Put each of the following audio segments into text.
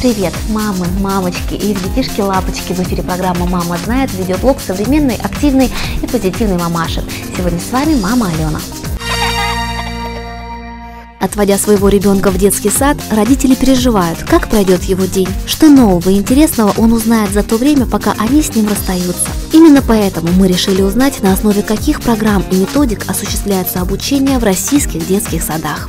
Привет, мамы, мамочки и их детишки-лапочки! В эфире программа «Мама знает», видеоблог современной, активной и позитивной мамаши. Сегодня с вами мама Алена. Отводя своего ребенка в детский сад, родители переживают, как пройдет его день, что нового и интересного он узнает за то время, пока они с ним расстаются. Именно поэтому мы решили узнать, на основе каких программ и методик осуществляется обучение в российских детских садах.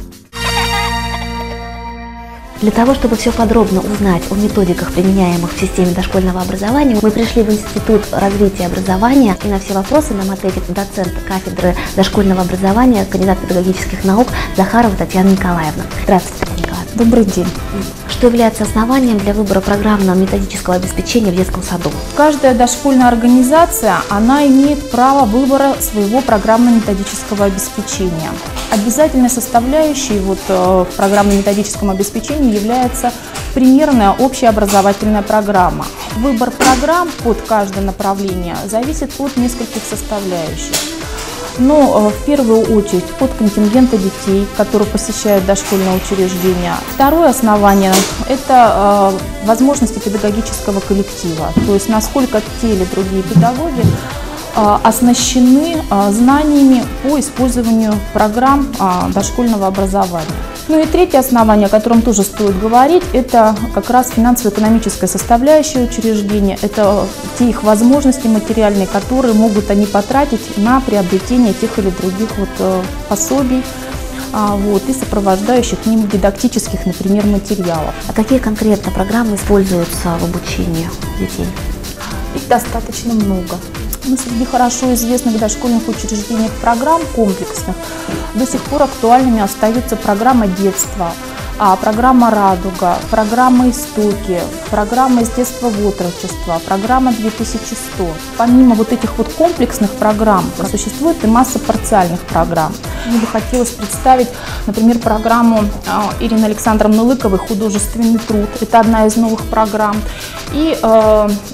Для того, чтобы все подробно узнать о методиках, применяемых в системе дошкольного образования, мы пришли в Институт развития образования, и на все вопросы нам ответит доцент кафедры дошкольного образования, кандидат педагогических наук Захарова Татьяна Николаевна. Здравствуйте, Татьяна Николаевна. Добрый день. Что является основанием для выбора программного методического обеспечения в детском саду? Каждая дошкольная организация, она имеет право выбора своего программно-методического обеспечения. Обязательной составляющей в программно-методическом обеспечении является примерная общеобразовательная программа. Выбор программ под каждое направление зависит от нескольких составляющих. Но в первую очередь от контингента детей, которые посещают дошкольное учреждение. Второе основание – это возможности педагогического коллектива, то есть насколько те или другие педагоги оснащены знаниями по использованию программ дошкольного образования. Ну и третье основание, о котором тоже стоит говорить, это как раз финансово-экономическая составляющая учреждения, это те их возможности материальные, которые могут они потратить на приобретение тех или других пособий и сопровождающих к ним дидактических, например, материалов. А какие конкретно программы используются в обучении детей? Их достаточно много. Среди хорошо известных дошкольных учреждений программ комплексных до сих пор актуальными остаются программа детства, программа «Радуга», программа «Истоки», программа «С детства в отрочество», программа «2100». Помимо этих комплексных программ существует и масса парциальных программ. Мне бы хотелось представить, например, программу Ирины Александровны Лыковой «Художественный труд». Это одна из новых программ. И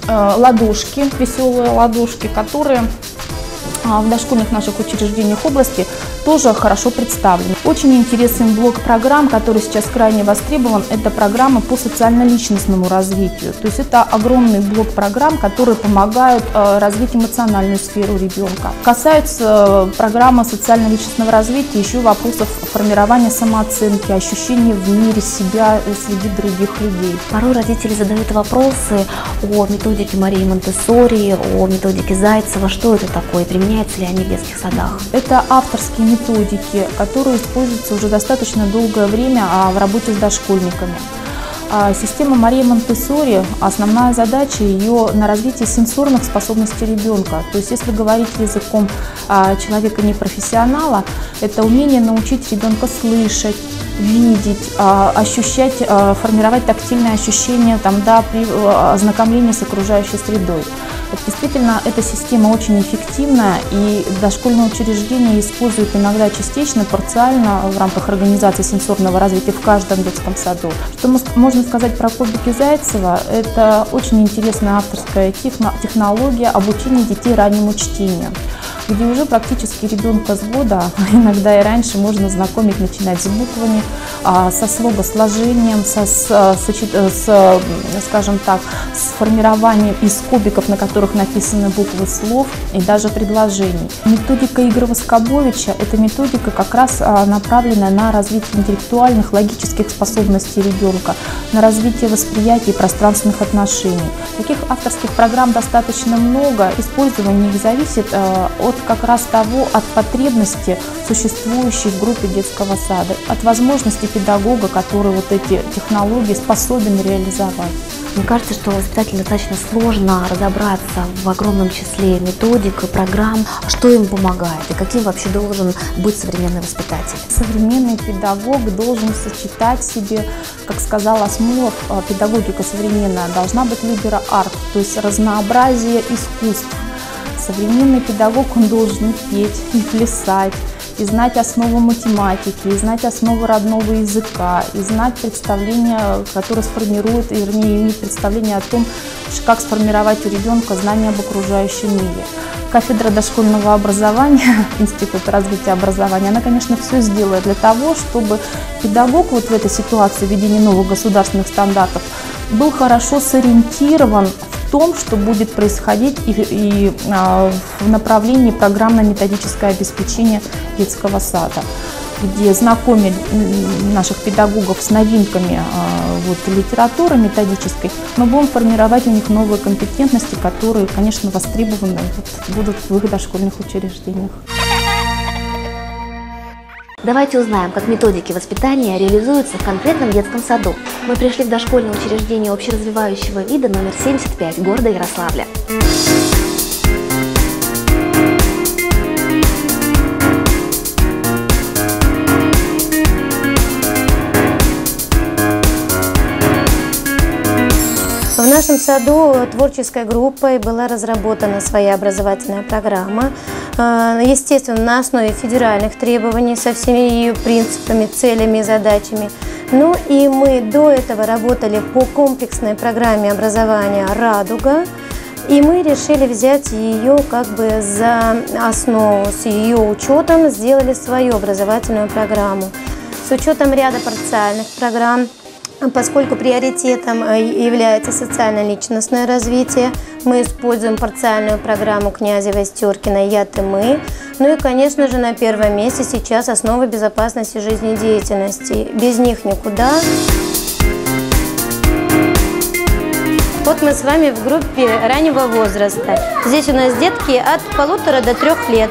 ладошки, веселые ладошки, которые в дошкольных наших учреждениях области тоже хорошо представлены. Очень интересен блок программ, который сейчас крайне востребован, это программы по социально-личностному развитию. То есть это огромный блок программ, которые помогают развить эмоциональную сферу ребенка. Касается программы социально-личностного развития еще вопросов формирования самооценки, ощущения в мире себя среди других людей. Порой родители задают вопросы о методике Марии Монтессори, о методике Зайцева. Что это такое? Применяются ли они в детских садах? Это авторские методики, которые используются уже достаточно долгое время в работе с дошкольниками. Система Марии Монтессори, основная задача ее на развитие сенсорных способностей ребенка. То есть, если говорить языком человека непрофессионала, это умение научить ребенка слышать, видеть, ощущать, формировать тактильные ощущения при ознакомлении с окружающей средой. Действительно, эта система очень эффективна, и дошкольные учреждения используют иногда частично, парциально в рамках организации сенсорного развития в каждом детском саду. Что можно сказать про кубики Зайцева? Это очень интересная авторская технология обучения детей раннему чтению, где уже практически ребенка с года, иногда и раньше, можно знакомить, начинать с буквами, со слогосложением, с формированием из кубиков, на которых написаны буквы слов и даже предложений. Методика игры Воскобовича – это методика, как раз направленная на развитие интеллектуальных, логических способностей ребенка, на развитие восприятия и пространственных отношений. Таких авторских программ достаточно много, использование их зависит от потребности, существующей в группе детского сада, от возможности педагога, который эти технологии способен реализовать. Мне кажется, что воспитателям достаточно сложно разобраться в огромном числе методик и программ, что им помогает и каким вообще должен быть современный воспитатель. Современный педагог должен сочетать в себе, как сказала Смолов, педагогика современная должна быть либеро-арт, то есть разнообразие искусств. Современный педагог, он должен и петь, и плясать, и знать основу математики, и знать основу родного языка, и знать представление, которое сформирует, вернее, иметь представление о том, как сформировать у ребенка знания об окружающем мире. Кафедра дошкольного образования, Института развития образования, она, конечно, все сделала для того, чтобы педагог вот в этой ситуации введения новых государственных стандартов был хорошо сориентирован в том, что будет происходить в направлении программно-методическое обеспечение детского сада, где знакомили наших педагогов с новинками литературы методической, мы будем формировать у них новые компетентности, которые, конечно, востребованы будут в их дошкольных учреждениях. Давайте узнаем, как методики воспитания реализуются в конкретном детском саду. Мы пришли в дошкольное учреждение общеразвивающего вида номер 75 города Ярославля. В нашем саду творческой группой была разработана своя образовательная программа, естественно, на основе федеральных требований со всеми ее принципами, целями и задачами. Ну и мы до этого работали по комплексной программе образования «Радуга», и мы решили взять ее как бы за основу, с ее учетом сделали свою образовательную программу. С учетом ряда парциальных программ, поскольку приоритетом является социально-личностное развитие, мы используем парциальную программу княжевой Стёркина «Я, ты, мы». Ну и, конечно же, на первом месте сейчас основы безопасности жизнедеятельности. Без них никуда. Вот мы с вами в группе раннего возраста. Здесь у нас детки от 1,5 до 3 лет.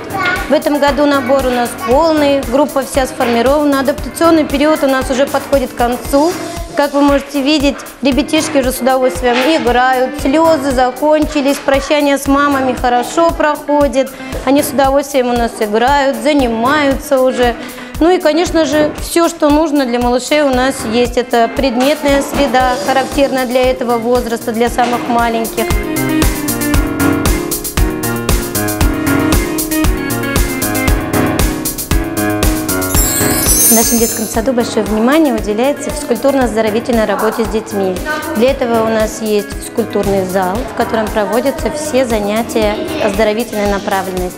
В этом году набор у нас полный, группа вся сформирована, адаптационный период у нас уже подходит к концу. Как вы можете видеть, ребятишки уже с удовольствием играют, слезы закончились, прощание с мамами хорошо проходит, они с удовольствием у нас играют, занимаются уже. Ну и, конечно же, все, что нужно для малышей у нас есть. Это предметная среда, характерная для этого возраста, для самых маленьких. В нашем детском саду большое внимание уделяется физкультурно-оздоровительной работе с детьми. Для этого у нас есть физкультурный зал, в котором проводятся все занятия оздоровительной направленности.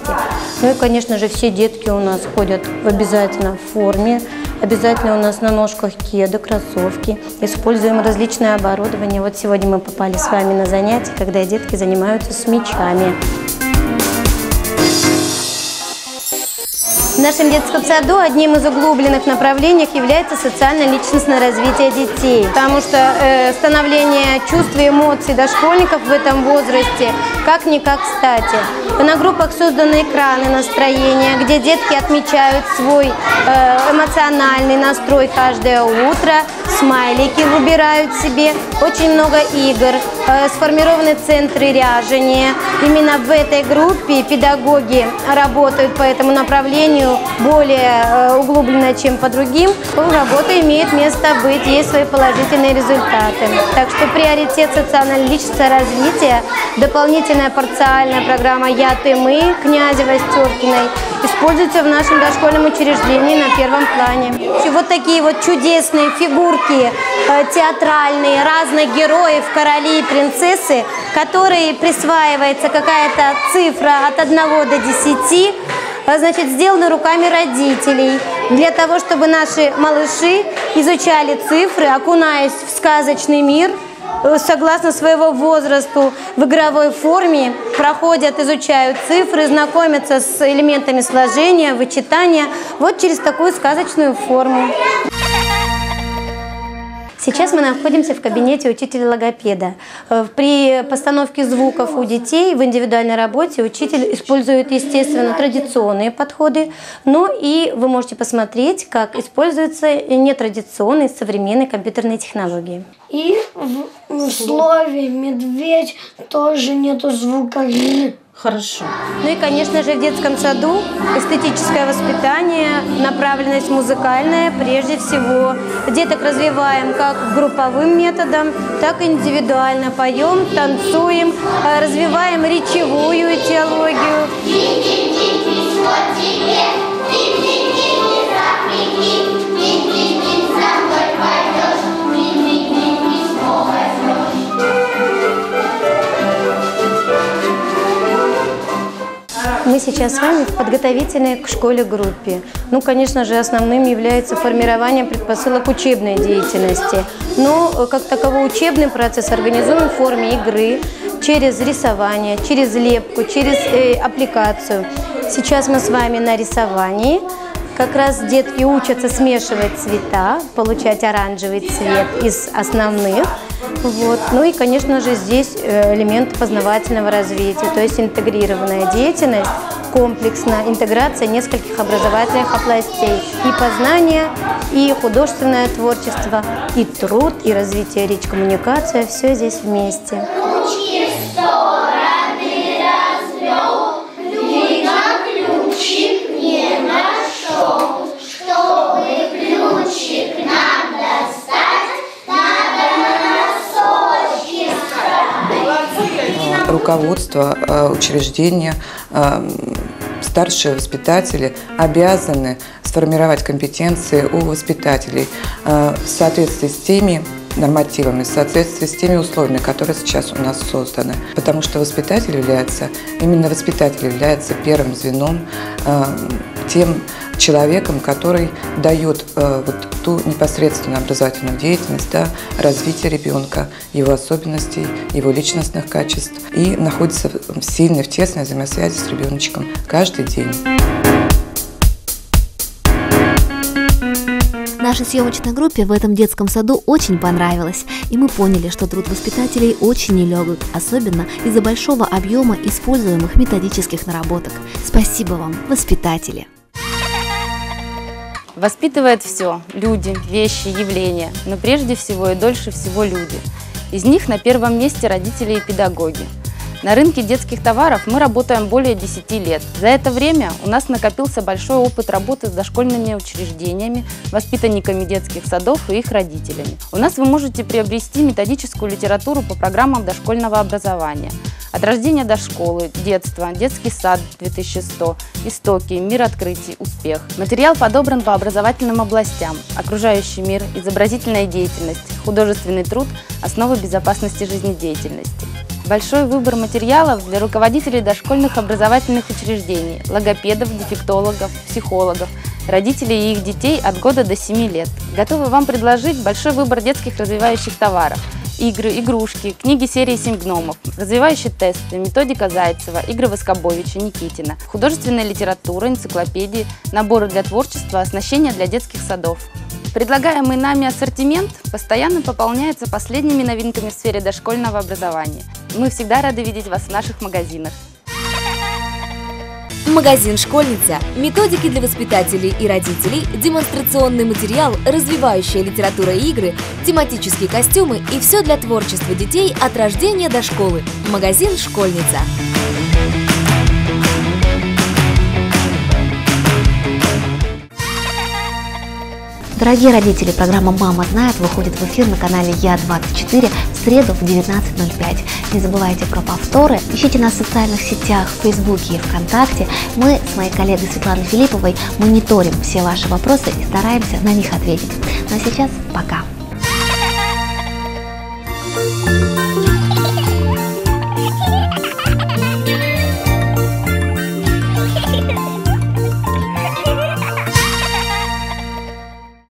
Ну и, конечно же, все детки у нас ходят в обязательно форме, обязательно у нас на ножках кеды, кроссовки. Используем различное оборудование. Вот сегодня мы попали с вами на занятия, когда детки занимаются с мячами. В нашем детском саду одним из углубленных направлений является социально-личностное развитие детей, потому что становление чувств и эмоций дошкольников в этом возрасте как-никак кстати. На группах созданы экраны настроения, где детки отмечают свой эмоциональный настрой каждое утро, смайлики выбирают себе, очень много игр, сформированы центры ряжения. Именно в этой группе педагоги работают по этому направлению более углубленно, чем по другим, работа имеет место быть, есть свои положительные результаты. Так что приоритет социально-личностного развития, дополнительная парциальная программа «Я, ты, мы» княжевой Стёркиной используется в нашем дошкольном учреждении на первом плане. И вот такие вот чудесные фигурки театральные, разных героев, королей и принцессы, которые присваивается какая-то цифра от 1 до 10, значит, сделаны руками родителей, для того, чтобы наши малыши изучали цифры, окунаясь в сказочный мир, согласно своего возрасту, в игровой форме, проходят, изучают цифры, знакомятся с элементами сложения, вычитания, вот через такую сказочную форму. Сейчас мы находимся в кабинете учителя-логопеда. При постановке звуков у детей в индивидуальной работе учитель использует, естественно, традиционные подходы, но и вы можете посмотреть, как используются нетрадиционные современные компьютерные технологии. И в слове «медведь» тоже нету звука «ли». Хорошо. Ну и, конечно же, в детском саду эстетическое воспитание, направленность музыкальная, прежде всего. Деток развиваем как групповым методом, так и индивидуально. Поем, танцуем, развиваем речевую этиологию. Мы сейчас с вами в подготовительной к школе группе. Ну, конечно же, основным является формирование предпосылок учебной деятельности. Но, как таковой, учебный процесс организован в форме игры, через рисование, через лепку, через аппликацию. Сейчас мы с вами на рисовании. Как раз детки учатся смешивать цвета, получать оранжевый цвет из основных. Вот. Ну и, конечно же, здесь элемент познавательного развития, то есть интегрированная деятельность, комплексная интеграция нескольких образовательных областей. И познание, и художественное творчество, и труд, и развитие речь, коммуникация, все здесь вместе. Руководство учреждения, старшие воспитатели обязаны сформировать компетенции у воспитателей в соответствии с теми нормативами, в соответствии с теми условиями, которые сейчас у нас созданы. Потому что воспитатель является, именно воспитатель является первым звеном, тем человеком, который дает вот ту непосредственную образовательную деятельность, да, развитие ребенка, его особенностей, его личностных качеств и находится в сильной, в тесной взаимосвязи с ребеночком каждый день. Нашей съемочной группе в этом детском саду очень понравилось, и мы поняли, что труд воспитателей очень нелегок, особенно из-за большого объема используемых методических наработок. Спасибо вам, воспитатели! Воспитывает все – люди, вещи, явления, но прежде всего и дольше всего люди. Из них на первом месте родители и педагоги. На рынке детских товаров мы работаем более 10 лет. За это время у нас накопился большой опыт работы с дошкольными учреждениями, воспитанниками детских садов и их родителями. У нас вы можете приобрести методическую литературу по программам дошкольного образования. От рождения до школы, детство, детский сад 2100, истоки, мир открытий, успех. Материал подобран по образовательным областям: окружающий мир, изобразительная деятельность, художественный труд, основы безопасности жизнедеятельности. Большой выбор материалов для руководителей дошкольных образовательных учреждений, логопедов, дефектологов, психологов, родителей и их детей от года до 7 лет. Готовы вам предложить большой выбор детских развивающих товаров: игры, игрушки, книги серии «Семь гномов», развивающие тесты, методика Зайцева, игры Воскобовича, Никитина, художественная литература, энциклопедии, наборы для творчества, оснащение для детских садов. Предлагаемый нами ассортимент постоянно пополняется последними новинками в сфере дошкольного образования. Мы всегда рады видеть вас в наших магазинах. Магазин «Школьница». Методики для воспитателей и родителей, демонстрационный материал, развивающая литература и игры, тематические костюмы и все для творчества детей от рождения до школы. Магазин «Школьница». Дорогие родители, программа «Мама знает» выходит в эфир на канале Я24 в среду в 19:05. Не забывайте про повторы. Ищите нас в социальных сетях, в Фейсбуке и ВКонтакте. Мы с моей коллегой Светланой Филипповой мониторим все ваши вопросы и стараемся на них ответить. Ну а сейчас пока.